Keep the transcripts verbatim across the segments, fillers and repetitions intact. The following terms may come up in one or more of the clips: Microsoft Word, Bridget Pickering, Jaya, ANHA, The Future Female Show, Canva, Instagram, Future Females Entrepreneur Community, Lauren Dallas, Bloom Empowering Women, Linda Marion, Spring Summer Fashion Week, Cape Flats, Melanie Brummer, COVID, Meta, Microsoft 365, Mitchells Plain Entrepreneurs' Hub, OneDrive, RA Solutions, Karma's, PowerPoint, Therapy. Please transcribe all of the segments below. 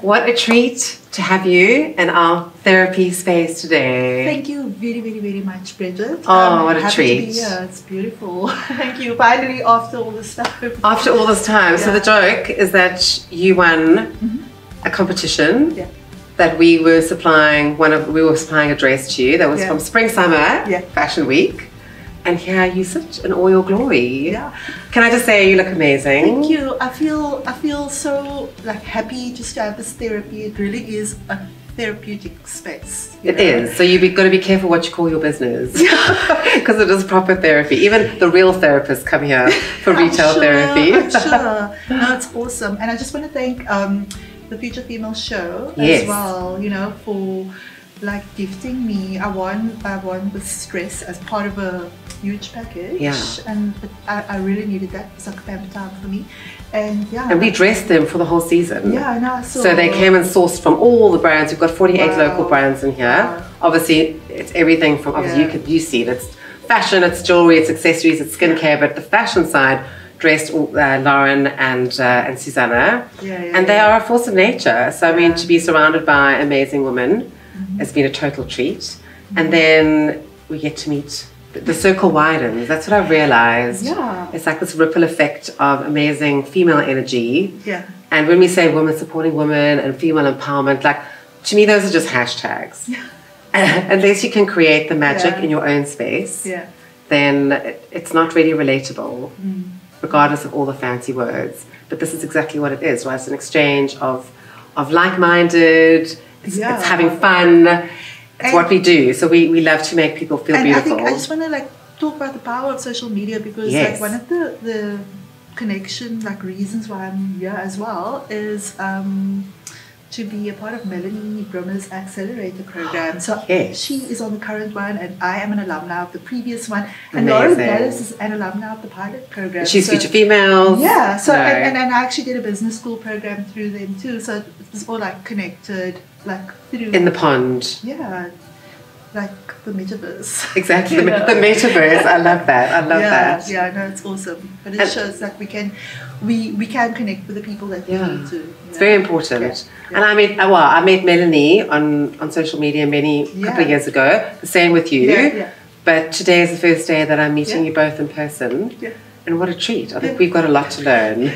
What a treat to have you in our therapy space today. Thank you very, very, very much, Bridget. Oh, um, what a happy treat. To be here. It's beautiful. Thank you. Finally, after all this time. After all this time. Yeah. So the joke is that you won mm-hmm. a competition. Yeah. That we were supplying one of we were supplying a dress to you that was yeah. from Spring Summer yeah. Fashion Week, and here you sit in all your glory. Yeah. Can I just say you look amazing? Thank you. I feel I feel so like happy just to have this therapy. It really is a therapeutic space. It know? Is. So you've got to be careful what you call your business, because it is proper therapy. Even the real therapists come here for retail sure, therapy. I'm sure. No, it's awesome, and I just want to thank. Um, The Future Female Show yes. as well, you know, for like gifting me. I won, I won with stress as part of a huge package, yeah. and I, I really needed that. It's like family time for me, and yeah. And we dressed them for the whole season. Yeah, no, so, so they came and sourced from all the brands. We've got forty-eight wow. local brands in here. Wow. Obviously, it's everything from. Obviously, yeah. you could you see it. It's fashion, it's jewelry, it's accessories, it's skincare, yeah. but the fashion side. Dressed uh, Lauren and uh, and Susanna, yeah, yeah, and they yeah. are a force of nature. So I mean, yeah. to be surrounded by amazing women mm-hmm. has been a total treat. Mm-hmm. And then we get to meet. The circle widens. That's what I realized. Yeah, it's like this ripple effect of amazing female energy. Yeah, and when we say women supporting women and female empowerment, like to me, those are just hashtags. Yeah. Unless you can create the magic yeah. in your own space, yeah. then it, it's not really relatable. Mm. Regardless of all the fancy words, but this is exactly what it is, right? It's an exchange of, of like-minded. It's, yeah. it's having fun. It's and what we do. So we, we love to make people feel and beautiful. I think I just want to like talk about the power of social media because yes. like one of the the connection like reasons why I'm here as well is. Um, to be a part of Melanie Brummer's accelerator program. So yes. she is on the current one and I am an alumna of the previous one. And Lauren Dallas is an alumna of the pilot program. She's so, Future Females. Yeah. So no. and, and, and I actually did a business school program through them too. So it was all like connected, like through in the pond. Yeah. Like the metaverse. Exactly. The, the metaverse. I love that. I love yeah, that. Yeah, no, it's awesome. But it and shows like we can we we can connect with the people that we yeah. need to. You know? It's very important. Yeah. Yeah. And I met well, I met Melanie on, on social media many yeah. couple of years ago. The same with you. Yeah, yeah. But today is the first day that I'm meeting yeah. you both in person. Yeah. And what a treat. I think yeah. we've got a lot to learn.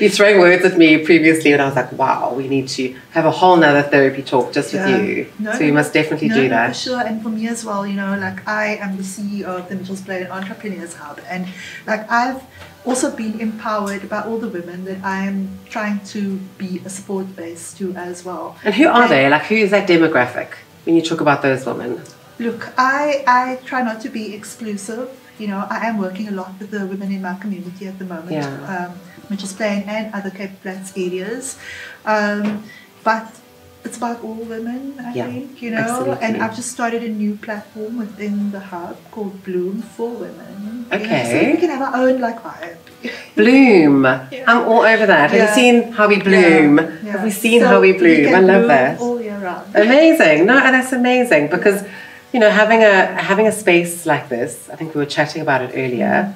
You're throwing words at me previously and I was like, wow, we need to have a whole nother therapy talk just yeah. with you. No, so we must definitely no, do that. No, for sure. And for me as well, you know, like I am the C E O of the Mitchells Plain Entrepreneurs' Hub and like I've also been empowered by all the women that I am trying to be a support base to as well. And who are and, they? Like who is that demographic when you talk about those women? Look, I, I try not to be exclusive. You know, I am working a lot with the women in my community at the moment. Yeah. Um, Mitchells Plain and other Cape Flats areas, um, but it's about all women, I yeah, think, you know, absolutely. And I've just started a new platform within the hub called Bloom for Women. Okay. You know, so we can have our own, like, vibe. Bloom. Yeah. I'm all over that. Yeah. Have you seen how we bloom? Yeah. Yeah. Have we seen so how we bloom? We I love bloom that. All year round. Amazing. No, and that's amazing because, you know, having a, having a space like this, I think we were chatting about it earlier,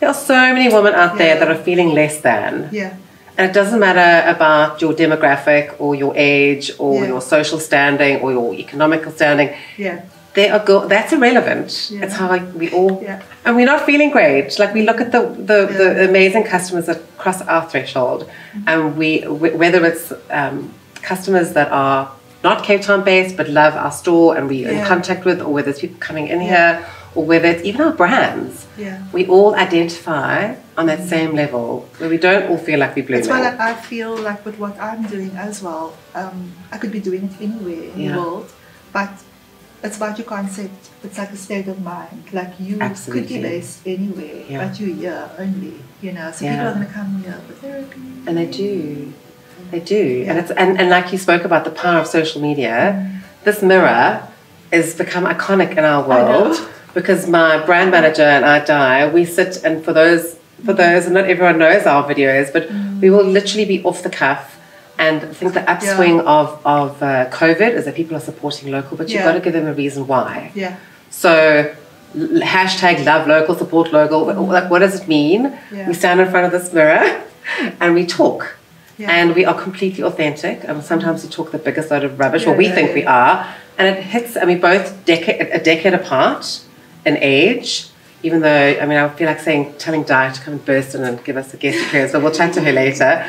there are so many women out there yeah. that are feeling less than. Yeah. And it doesn't matter about your demographic or your age or yeah. your social standing or your economical standing. Yeah. They are go that's irrelevant. Yeah. It's how we all yeah. and we're not feeling great. Like we look at the the, yeah. the amazing customers that cross our threshold mm-hmm. and we whether it's um, customers that are not Cape Town based but love our store and we're yeah. in contact with or whether it's people coming in yeah. here or whether it's even our brands, yeah. we all identify on that mm-hmm. same level where we don't all feel like we're blooming. That's why like, I feel like with what I'm doing as well, um, I could be doing it anywhere in yeah. the world, but it's about your concept. It's like a state of mind. Like you Absolutely. Could be based anywhere, yeah. but you're here only, you know. So yeah. people are going to come here for therapy. And they do. They do. Yeah. And, it's, and, and like you spoke about the power of social media, mm. this mirror has become iconic in our world. I know. Because my brand manager and I, Jaya, we sit and for those, for those, and not everyone knows our videos, but mm. we will literally be off the cuff. And I think the upswing yeah. of, of uh, COVID is that people are supporting local, but yeah. you've got to give them a reason why. Yeah. So hashtag love local, support local, mm. like what does it mean? Yeah. We stand in front of this mirror and we talk. Yeah. And we are completely authentic. Um, sometimes we talk the biggest load of rubbish, yeah, or we yeah, think yeah. we are. And it hits, I mean, both decade, a decade apart in age, even though, I mean, I feel like saying, telling Jaya to come and burst in and give us a guest appearance, so we'll chat to her later.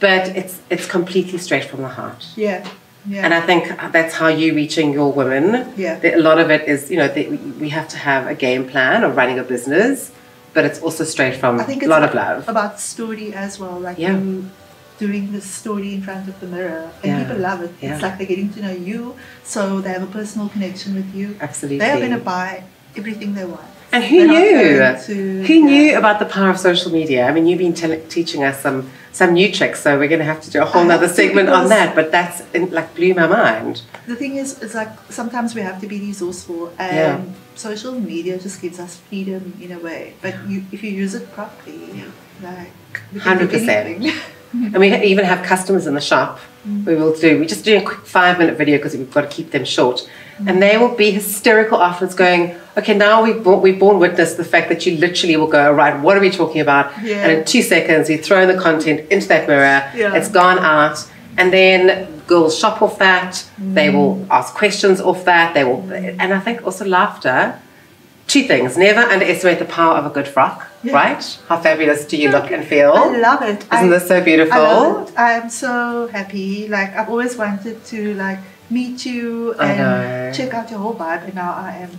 But it's it's completely straight from the heart. Yeah. Yeah. And I think that's how you're reaching your women. Yeah. A lot of it is, you know, we have to have a game plan or running a business, but it's also straight from a lot of love. About story as well, like yeah. you doing the story in front of the mirror, and yeah. people love it. Yeah. It's like they're getting to know you, so they have a personal connection with you. Absolutely. They are going to buy everything they want. And who they're knew? To, who yeah. knew about the power of social media? I mean, you've been te teaching us some some new tricks, so we're going to have to do a whole nother segment on that. But that's in, like blew my mind. The thing is, it's like sometimes we have to be resourceful, and yeah. social media just gives us freedom in a way. But yeah. you, if you use it properly, yeah. like hundred percent. And we even have customers in the shop. Mm. We will do. We just do a quick five-minute video because we've got to keep them short. And they will be hysterical afterwards going, okay, now we've, bought, we've borne witness to the fact that you literally will go, right, what are we talking about? Yeah. And in two seconds, you throw the content into that mirror. Yeah. It's gone out. And then girls shop off that. Mm. They will ask questions off that. They will, mm. And I think also laughter. Two things. Never underestimate the power of a good frock, yeah. right? How fabulous do you look and feel? I love it. Isn't I, this so beautiful? I love it. I'm so happy. Like, I've always wanted to, like, meet you and check out your whole vibe, and now I am.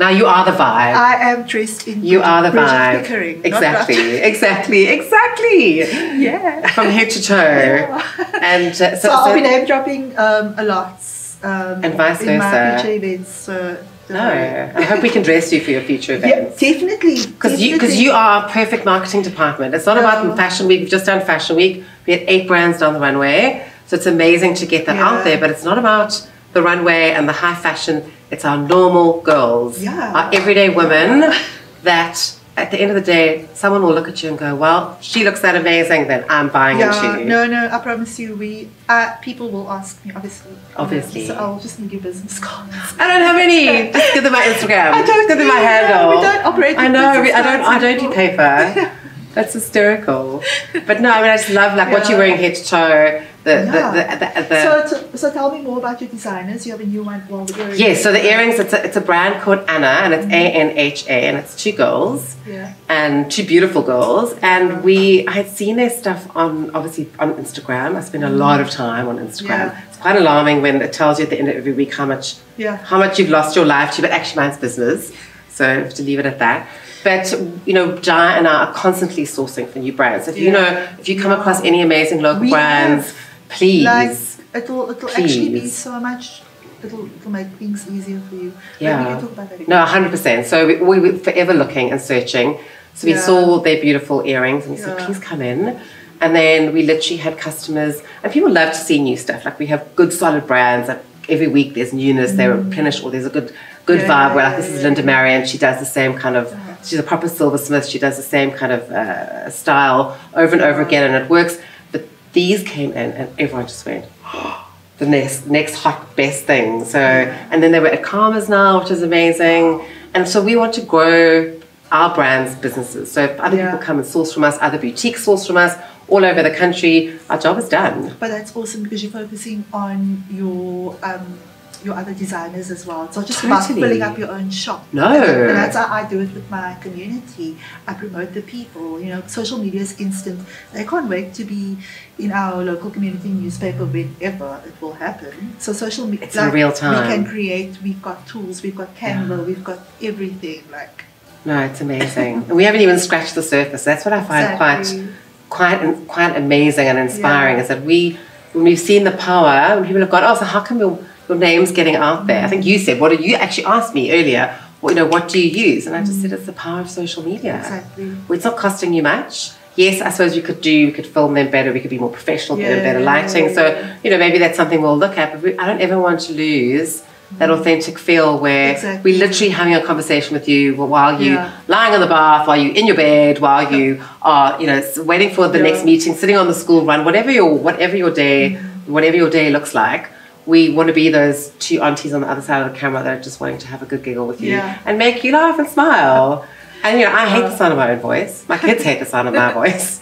Now you are the vibe. I am dressed in. You Bridget, are the vibe. Pickering, exactly, exactly, exactly. Yeah. From head to toe, yeah. and uh, so, so I'll so be name dropping um, a lot. Um, and vice versa. In my future events. So no, I hope we can dress you for your future events. Yeah, definitely. Because you, because you are our perfect marketing department. It's not about um, Fashion Week. We've just done Fashion Week. We had eight brands down the runway. So it's amazing to get that yeah. out there, but it's not about the runway and the high fashion. It's our normal girls, yeah. our everyday women yeah. that at the end of the day, someone will look at you and go, well, she looks that amazing, then I'm buying yeah. into you. No, no, I promise you, we uh, people will ask me, obviously. Obviously. So I'll just need your business cards. I don't have any. Just give them my Instagram. I don't give them my handle. No, we don't operate I know, we, I don't. I don't do paper. That's hysterical. But no, I mean, I just love like yeah. what you're wearing head to toe. The, yeah. the, the, the, the so, so, so tell me more about your designers. You have a new one. Well, yes, yeah, so the earrings, it's a, it's a brand called ANHA, and it's A N H A, and it's two girls, yeah. and two beautiful girls. And we, I had seen their stuff on, obviously, on Instagram. I spend a lot of time on Instagram. Yeah. It's quite alarming when it tells you at the end of every week how much, yeah. how much you've lost your life to, but actually mine's business. So I have to leave it at that. But, you know, Jaya and I are constantly sourcing for new brands. If yeah. you know, if you come yeah. across any amazing local we brands, have, please. Like, it'll it'll please. actually be so much, it'll, it'll make things easier for you. Yeah. But we can talk about that again. No, one hundred percent. So we, we were forever looking and searching. So we yeah. saw their beautiful earrings and we yeah. said, please come in. And then we literally had customers, and people love to see new stuff. Like, we have good, solid brands. Like, every week there's newness, mm. they replenish, or there's a good, good yeah, vibe. Where, like, this is Linda Marion, she does the same kind of. Yeah. She's a proper silversmith. She does the same kind of uh, style over and over again, and it works. But these came in, and everyone just went, oh, the next next hot, best thing. So, and then they were at Karma's now, which is amazing. And so we want to grow our brand's businesses. So if other yeah. people come and source from us, other boutiques source from us, all over the country, our job is done. But that's awesome because you're focusing on your... Um your other designers as well. It's not just totally. about filling up your own shop. No. And that's how I do it with my community. I promote the people. You know, social media is instant. They can't wait to be in our local community newspaper whenever it will happen. So social media, it's like, in real time. We can create, we've got tools, we've got Canva, yeah. we've got everything. Like, no, it's amazing. We haven't even scratched the surface. That's what I find exactly. quite, quite, quite amazing and inspiring, yeah. is that we, when we've seen the power, when people have gone, oh, so how can we... Your name's getting out there. I think you said, what do you actually asked me earlier, well, you know, what do you use? And I just said, it's the power of social media. Exactly. Well, it's not costing you much. Yes, I suppose you could do, we could film them better, we could be more professional, yeah. better, better lighting. So, you know, maybe that's something we'll look at, but we, I don't ever want to lose that authentic feel where exactly. we're literally having a conversation with you while you're yeah. lying on the bath, while you're in your bed, while you are, you know, waiting for the yeah. next meeting, sitting on the school run, whatever your, whatever your day, mm. whatever your day looks like. We want to be those two aunties on the other side of the camera that are just wanting to have a good giggle with you yeah. and make you laugh and smile. And, you know, I hate the sound of my own voice. My kids hate the sound of my voice.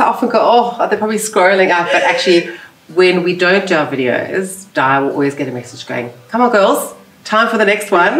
I often go, oh, they're probably scrolling up. But actually, when we don't do our videos, Di will always get a message going, come on, girls, time for the next one.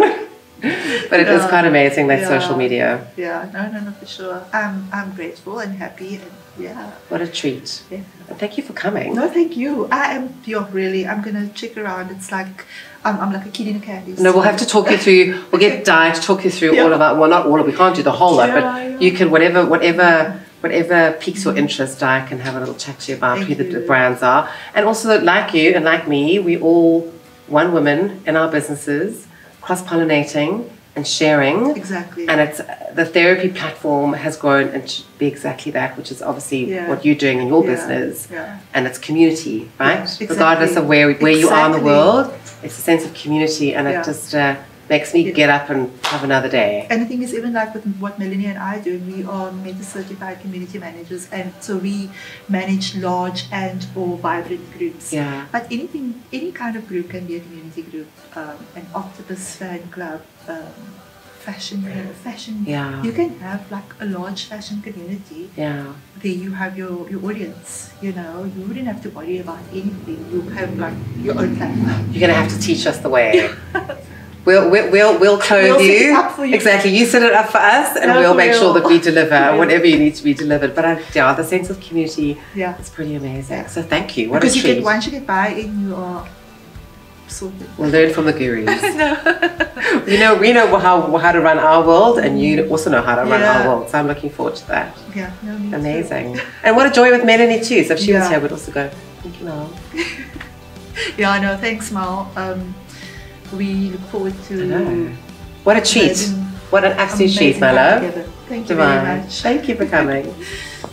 But it no, is quite amazing, like yeah, social media. Yeah, no, no, no, for sure. I'm, I'm grateful and happy, and yeah. What a treat. Yeah. And thank you for coming. No, thank you. I am, you're really, I'm going to check around. It's like, I'm, I'm like a kid in a candy store. No, we'll have to talk you through, we'll get Di to talk you through yeah. all of our, well, not all of, we can't do the whole lot, yeah, but yeah. you can, whatever, whatever, yeah. whatever piques your interest, Di can have a little chat to you about thank who the, you. the brands are. And also, like you and like me, we all, one woman in our businesses, cross-pollinating and sharing. Exactly. And it's the therapy platform has grown and should be exactly that, which is obviously yeah. what you're doing in your yeah. business. Yeah. And it's community, right? Yeah, exactly. Regardless of where, where exactly. you are in the world, it's a sense of community, and yeah. it just uh, makes me yeah. get up and have another day. And the thing is, even like with what Melanie and I do, we are Meta certified community managers, and so we manage large and or vibrant groups. Yeah. But anything, any kind of group can be a community group. Um, an octopus fan club, um, fashion, yeah. fashion. Yeah. You can have like a large fashion community. Yeah. There you have your, your audience, you know. You wouldn't have to worry about anything. You have like your own platform. You're gonna have to teach us the way. We'll, we'll, we'll, we'll clothe we'll you. you. Exactly. You set it up for us, and no, we'll make real. sure that we deliver real. whatever you need to be delivered. But I, yeah, the sense of community yeah. is pretty amazing. Yeah. So thank you. What because a you treat. Get, once you get by in your sorted. We'll learn from the gurus. No. You know, we know how, how to run our world, and you also know how to run yeah. our world. So I'm looking forward to that. Yeah, no need amazing. To. And what a joy with Melanie too. So if she yeah. was here, we'd also go, thank you, Mal. Yeah, I know. Thanks, Mal. Um, we look forward to... What a treat. What an absolute treat, my love. Together. Thank you Divine. very much. Thank you for coming.